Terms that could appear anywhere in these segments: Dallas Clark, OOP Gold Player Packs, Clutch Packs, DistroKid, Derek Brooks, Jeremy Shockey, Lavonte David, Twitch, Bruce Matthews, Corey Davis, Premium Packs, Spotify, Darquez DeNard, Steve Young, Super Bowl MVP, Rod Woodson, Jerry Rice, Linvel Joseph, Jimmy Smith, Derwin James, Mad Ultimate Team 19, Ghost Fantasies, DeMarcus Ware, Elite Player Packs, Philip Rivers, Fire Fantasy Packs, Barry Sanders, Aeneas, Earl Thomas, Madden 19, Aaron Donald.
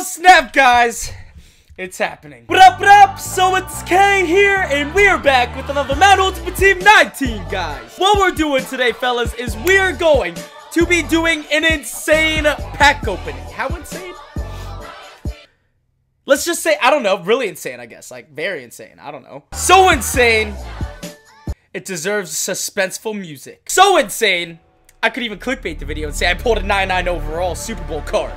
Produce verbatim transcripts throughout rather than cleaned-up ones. Oh snap, guys! It's happening. What up, what up? So it's Kay here, and we're back with another Mad Ultimate Team nineteen, guys. What we're doing today, fellas, is we're going to be doing an insane pack opening. How insane? Let's just say, I don't know, really insane, I guess. Like, very insane, I don't know. So insane, it deserves suspenseful music. So insane, I could even clickbait the video and say I pulled a nine nine overall Super Bowl card.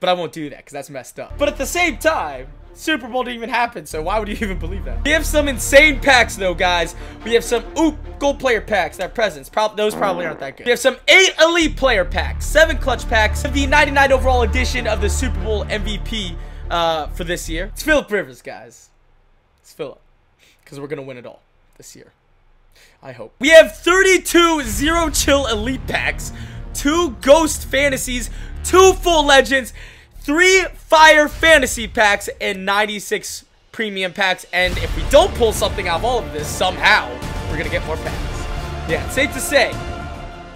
But I won't do that, because that's messed up. But at the same time, Super Bowl didn't even happen, so why would you even believe that? We have some insane packs, though, guys. We have some O O P Gold Player Packs, their presents. Pro those probably aren't that good. We have some eight Elite Player Packs, seven Clutch Packs, the ninety-nine overall edition of the Super Bowl M V P uh, for this year. It's Philip Rivers, guys. It's Philip, because we're going to win it all this year. I hope. We have thirty-two Zero Chill Elite Packs, two Ghost Fantasies, two Full Legends, three Fire Fantasy Packs, and ninety-six Premium Packs. And if we don't pull something out of all of this somehow, we're going to get more packs. Yeah, it's safe to say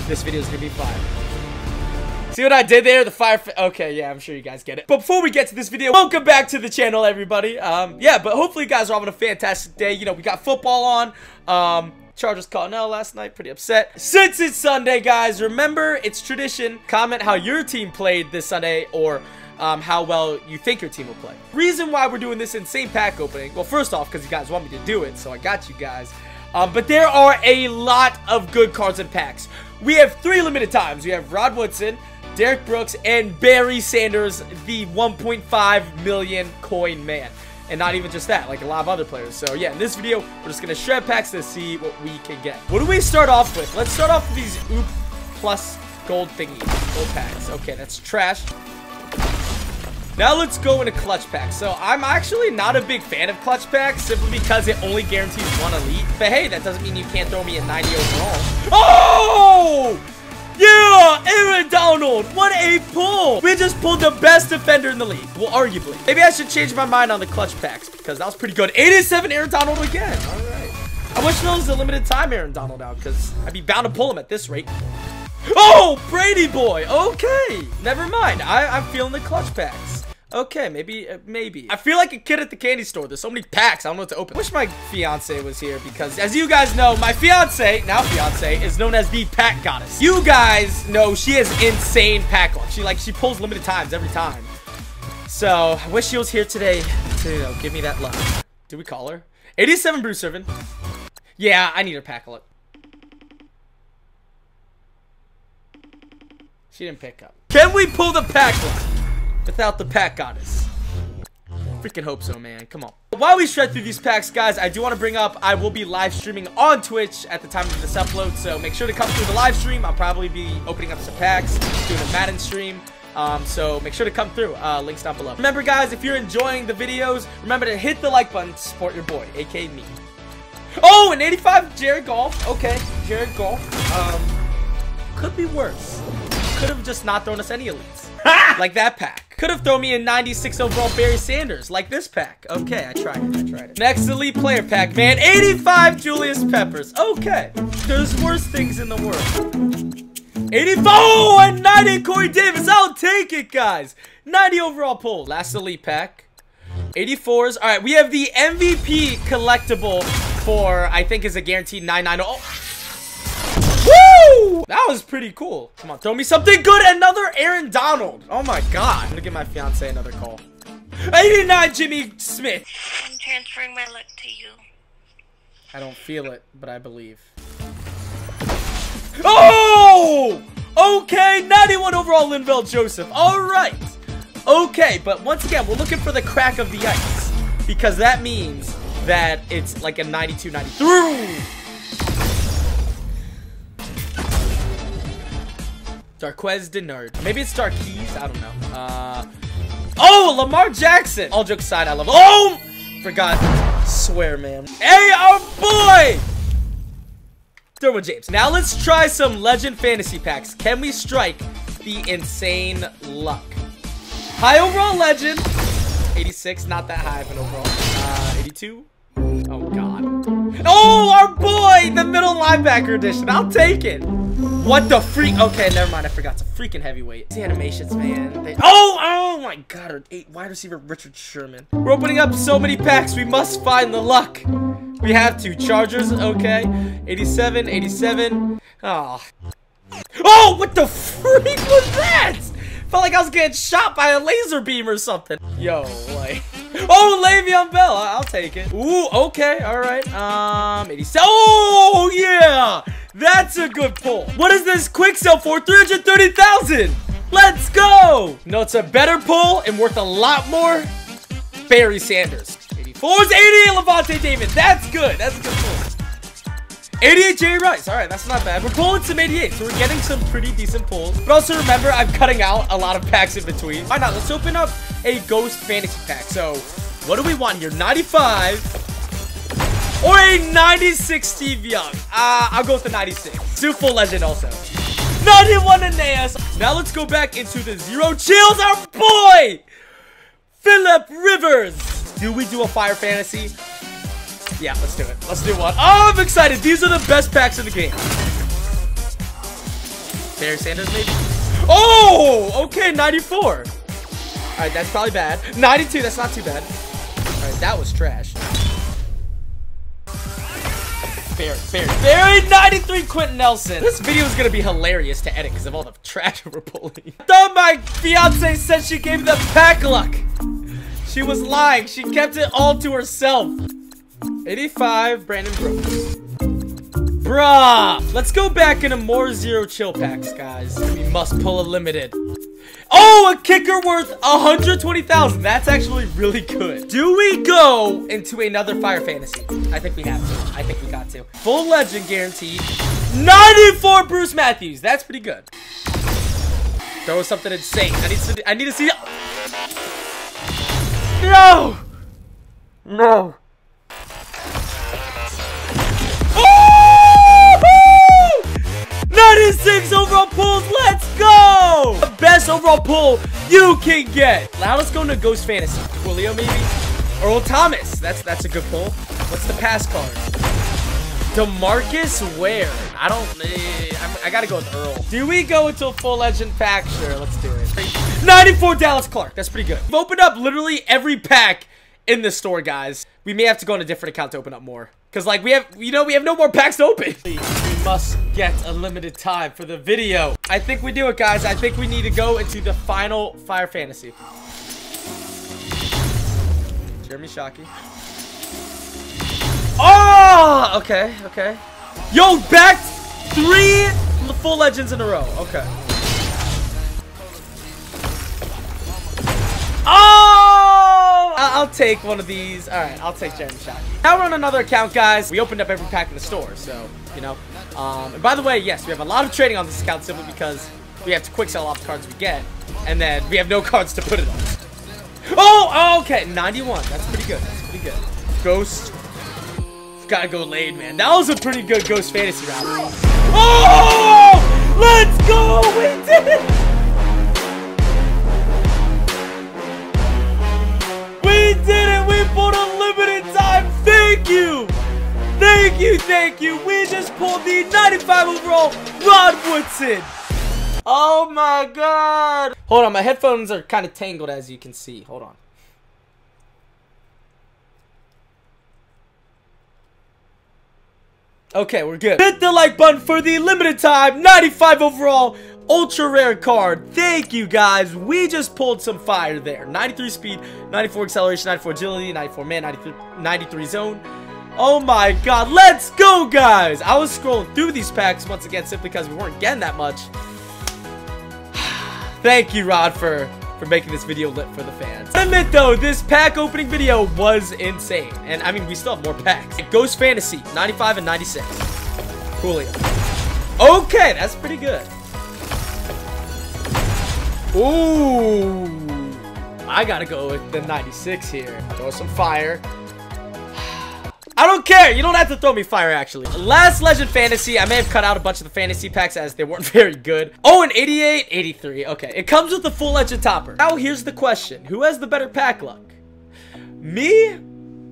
this video is going to be fire. See what I did there? The fire... Okay, yeah, I'm sure you guys get it. But before we get to this video, welcome back to the channel, everybody. Um, yeah, but hopefully you guys are having a fantastic day. You know, we got football on. Um... Chargers caught an L last night, pretty upset. Since it's Sunday, guys, remember, it's tradition. Comment how your team played this Sunday or um, how well you think your team will play. Reason why we're doing this insane pack opening, well, first off, because you guys want me to do it, so I got you guys. Um, but there are a lot of good cards and packs. We have three limited times. We have Rod Woodson, Derek Brooks, and Barry Sanders, the one point five million coin man. And not even just that, like a lot of other players. So yeah, in this video, we're just gonna shred packs to see what we can get. What do we start off with? Let's start off with these O O P plus gold thingies, gold packs. Okay, that's trash. Now let's go into clutch packs. So I'm actually not a big fan of clutch packs simply because it only guarantees one elite. But hey, that doesn't mean you can't throw me a ninety overall. Oh! Yeah, Aaron Donald, what a pull. We just pulled the best defender in the league. Well, arguably. Maybe I should change my mind on the clutch packs because that was pretty good. eighty-seven Aaron Donald again. All right. I wish there was a limited time Aaron Donald out because I'd be bound to pull him at this rate. Oh, Brady boy. Okay, never mind. I, I'm feeling the clutch packs. Okay, maybe, uh, maybe. I feel like a kid at the candy store. There's so many packs. I don't know what to open. I wish my fiance was here because, as you guys know, my fiance, now fiance, is known as the pack goddess. You guys know she has insane pack on. She, like, she pulls limited times every time. So, I wish she was here today to, you know, give me that love. Did we call her? eighty-seven Bruce Irvin. Yeah, I need her pack a lot. She didn't pick up. Can we pull the pack line without the pack goddess? Freaking hope so, man. Come on. While we shred through these packs, guys, I do want to bring up I will be live streaming on Twitch at the time of this upload, so make sure to come through the live stream. I'll probably be opening up some packs, doing a Madden stream. Um, so make sure to come through. Uh, links down below. Remember, guys, if you're enjoying the videos, remember to hit the like button to support your boy, aka me. Oh, an eighty-five Jared Goff. Okay, Jared Goff. Um, could be worse. Could have just not thrown us any elites. Like that pack. Could have thrown me a ninety-six overall Barry Sanders. Like this pack. Okay, I tried it. I tried it. Next elite player pack, man. eighty-five Julius Peppers. Okay. There's worse things in the world. eighty-four oh, and ninety Corey Davis. I'll take it, guys. ninety overall pull. Last elite pack. eighty-fours. All right, we have the M V P collectible for, I think, is a guaranteed nine nine. Oh. Woo! That was pretty cool. Come on, throw me something good. Another Aaron Donald. Oh my god. I'm gonna give my fiance another call. eighty-nine Jimmy Smith. I'm transferring my luck to you. I don't feel it, but I believe. Oh! Okay, ninety-one overall Linvel Joseph. Alright. Okay, but once again, we're looking for the crack of the ice. Because that means that it's like a ninety-two ninety-three. Darquez DeNard. Maybe it's Darquez. I don't know. Uh, oh, Lamar Jackson. All jokes aside, I love. Oh, forgot. Swear, man. Hey, our boy, Derwin James. Now let's try some Legend Fantasy Packs. Can we strike the insane luck? High overall Legend. eighty-six. Not that high of an overall. Uh, eighty-two. Oh, God. Oh, our boy, the middle linebacker edition. I'll take it. What the freak? Okay, never mind. I forgot. It's a freaking heavyweight. These animations, man. They oh, oh my God. Eight wide receiver Richard Sherman. We're opening up so many packs. We must find the luck. We have to. Chargers, okay. eighty-seven, eighty-seven. Oh. Oh, what the freak was that? Felt like I was getting shot by a laser beam or something. Yo, like. Oh, Le'Veon Bell. I'll take it. Ooh, okay. All right. Um, eighty-seven. Oh, yeah. That's a good pull. What is this quick sell for? three hundred thirty thousand. Let's go. No, it's a better pull and worth a lot more. Barry Sanders. eighty-four is eighty-eight. Lavonte David. That's good. That's a good pull. eighty-eight Jerry Rice. All right, that's not bad. We're pulling some eighty-eight, so we're getting some pretty decent pulls. But also remember, I'm cutting out a lot of packs in between. Why not? Let's open up a Ghost Fantasy Pack. So, what do we want here? ninety-five. Or a ninety-six Steve Young. Uh, I'll go with the ninety-six. Do Full Legend also. ninety-one Aeneas. Now let's go back into the Zero Chills. Our boy, Philip Rivers. Do we do a Fire Fantasy? Yeah, let's do it. Let's do one. Oh, I'm excited. These are the best packs in the game. Barry Sanders, maybe? Oh, okay, ninety-four. All right, that's probably bad. ninety-two, that's not too bad. All right, that was trash. Barry, Barry, Barry, ninety-three Quentin Nelson. This video is gonna be hilarious to edit because of all the trash we're pulling. Though my fiance said she gave them pack luck. She was lying. She kept it all to herself. eighty-five Brandon Brooks. Bruh. Let's go back into more Zero Chill packs, guys. We must pull a limited. Oh, a kicker worth one hundred twenty thousand. That's actually really good. Do we go into another Fire Fantasy? I think we have to. I think we got to. Full Legend guaranteed. ninety-four Bruce Matthews. That's pretty good. Throw something insane. I need to. I need to see. No. No. ninety-six overall pulls, let's go! The best overall pull you can get. Now let's go into Ghost Fantasy. Julio maybe? Earl Thomas, that's that's a good pull. What's the pass card? DeMarcus Ware. I don't, I, I gotta go with Earl. Do we go until Full Legend pack? Sure, let's do it. ninety-four Dallas Clark, that's pretty good. We've opened up literally every pack in the store, guys. We may have to go on a different account to open up more. Cause like we have, you know, we have no more packs to open. Must get a limited time for the video. I think we do it, guys. I think we need to go into the final Fire Fantasy. Jeremy Shockey. Oh, okay, okay. Yo, back three Full Legends in a row. Okay. Oh, I'll take one of these. All right, I'll take Jeremy Shockey. Now we're on another account, guys. We opened up every pack in the store, so you know. Um, and by the way, yes, we have a lot of trading on this account simply because we have to quick sell off the cards we get, and then we have no cards to put it on. Oh, okay, ninety-one. That's pretty good. That's pretty good. Ghost, gotta go lane, man. That was a pretty good Ghost Fantasy round. Oh, let's go. We did it. We did it. We pulled a limited time. Thank you. Thank you, thank you. We just pulled the ninety-five overall Rod Woodson. Oh my God. Hold on, my headphones are kind of tangled as you can see. Hold on. Okay, we're good. Hit the like button for the limited time ninety-five overall ultra rare card. Thank you, guys. We just pulled some fire there. ninety-three speed, ninety-four acceleration, ninety-four agility, ninety-four man, ninety-three zone. Oh my God, let's go, guys. I was scrolling through these packs once again simply because we weren't getting that much. Thank you, Rod, for for making this video lit for the fans. I admit though, this pack opening video was insane, and I mean we still have more packs. Ghost Fantasy ninety-five and ninety-six. Julio. Okay, that's pretty good. Ooh, I gotta go with the ninety-six here. Throw some fire. I don't care. You don't have to throw me fire, actually. Last Legend Fantasy. I may have cut out a bunch of the fantasy packs as they weren't very good. Oh, and eighty-eight, eighty-three. Okay. It comes with the Full Legend topper. Now, here's the question. Who has the better pack luck? Me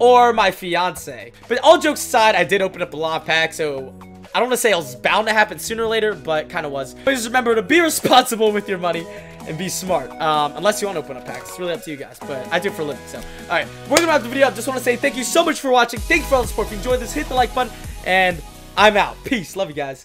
or my fiance? But all jokes aside, I did open up a lot of packs, so I don't want to say it was bound to happen sooner or later, but kind of was. Please remember to be responsible with your money and be smart. Um, unless you want to open up packs. It's really up to you guys, but I do it for a living, so. All right, we're going to wrap the video up. Just want to say thank you so much for watching. Thank you for all the support. If you enjoyed this, hit the like button, and I'm out. Peace. Love you guys.